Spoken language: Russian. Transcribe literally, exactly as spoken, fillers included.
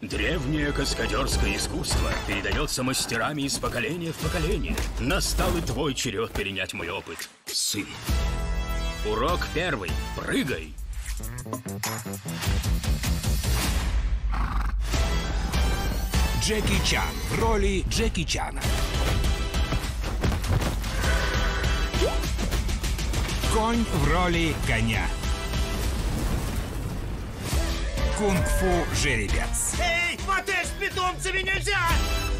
Древнее каскадерское искусство передается мастерами из поколения в поколение. Настал и твой черед перенять мой опыт, сын. Урок первый. Прыгай. Джеки Чан в роли Джеки Чана. Конь в роли коня. Кунг-фу жеребец. Эй, мотаешь питомцами нельзя!